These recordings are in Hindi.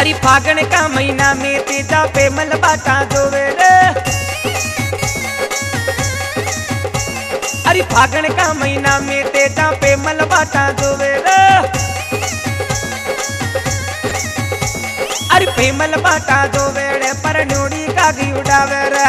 अरे फागण का महीना में तेजा पेमल बाटा जोवे रे। अरे फागण का महीना में तेजा पेमल बाटा जोवे रे। अरे पेमल बाटा जोवे रे पर नोड़ी का घी उड़ावे रे।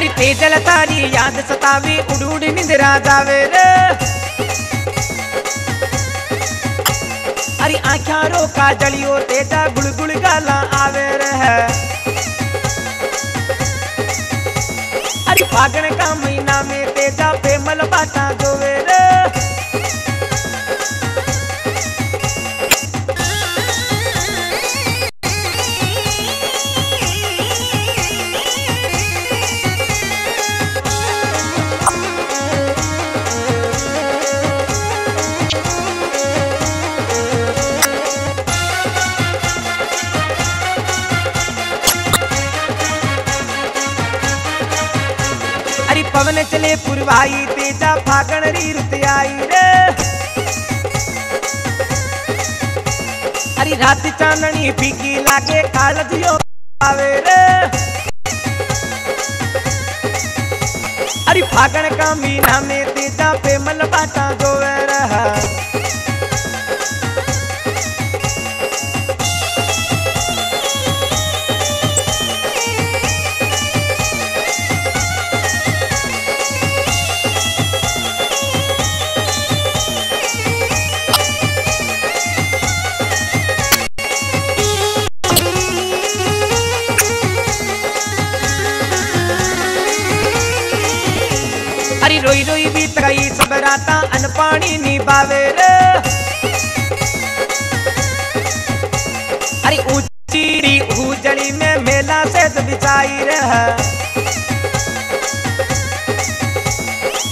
अरे तेजल तारी याद सतावे उड़ उड़ निंद्रा जावे रे। अरे आँखियाँ रो का जलियो तेजा गुलगुल गाला आवे रे। अरे फागण का महीना में तेजा पेमल बाटा जोवे रे। अरे पवन चले पुरवाई तेजा फागण री रुत आई रे। अरे रात चांदनी फीकी लागे कालधियो आवे रे। अरे फागण का महीना में तेजा पेमल बाटा जोवे रे। अरे रोई रोई भी तकई सब राता अन पानी नी बावे रे। अरे ऊंची उजड़ी में मेला से बिछाई रे।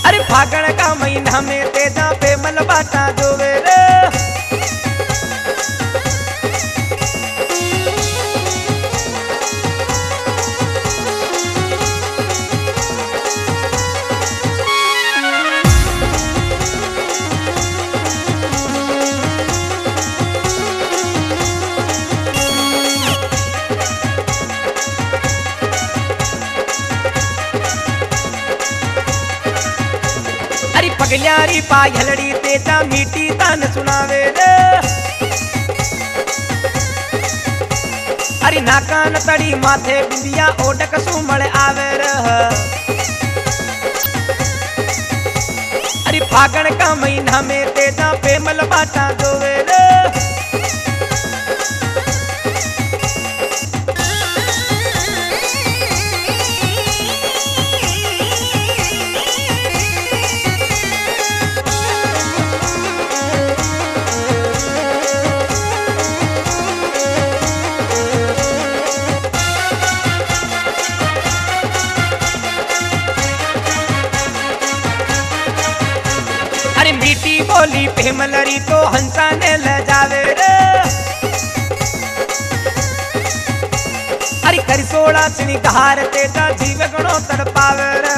अरे फागण का महीना में तेजा पेमल बाटा जोवे रे। पगल्यारी पायलड़ी तेजा मीठी तान सुनावे रे। अरे नाकान तड़ी माथे बिंदिया ओडक सुमड़ आवे रे। अरे फागण का महीना में तेजा पेमल बाटा जोवे रे। मीठी बोली पेमलरी तो हंसा ने ले जावे रे। अरे कर सोड़ा श्रृंगार तेजा जीव गणो तड़पावे रे।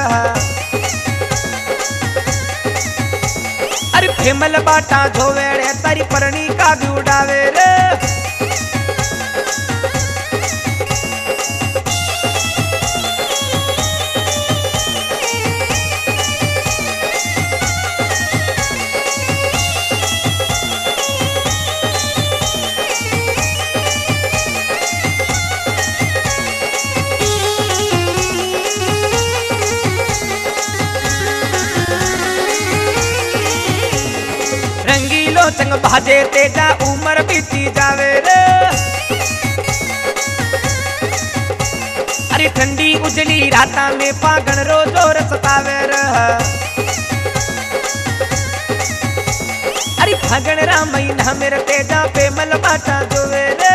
अरे पेमल बाटा जोवे रे तारी परणी का भी उड़ावे रे। संग भाजे तेजा उमर बीती जावे रे। अरे ठंडी उजली राता में फागण रोजो रसतावे रे। अरे फागण रा महीना मेरा तेजा पेमल बाटा जोवे रे।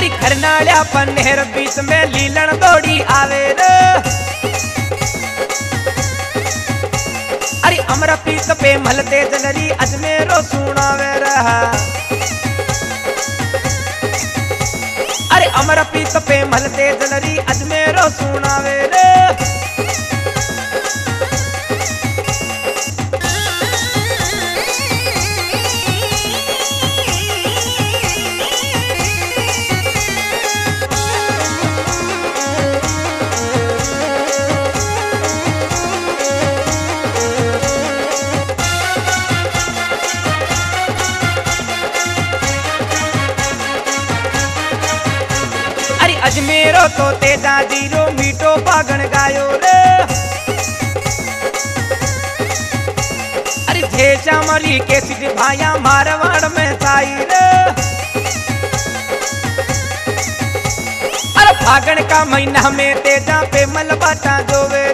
मारी खरनाल्या पन्नेर बीच में लीलन दौड़ी आवे रे। अरे अमरा पीत पे मलते जनरी अजमेरो सुनावे रहा। अरे अमरा पीत पे मलते जनरी अजमेरो सुनावे रे। अजमेरो तो तेजा जीरो मीठो पागण गायो रे। अरे जेजा मली के सिद्ध भाया मारवाड़ में साई रे। अरे फागण का महीना में तेजा पेमल बाटा जोवे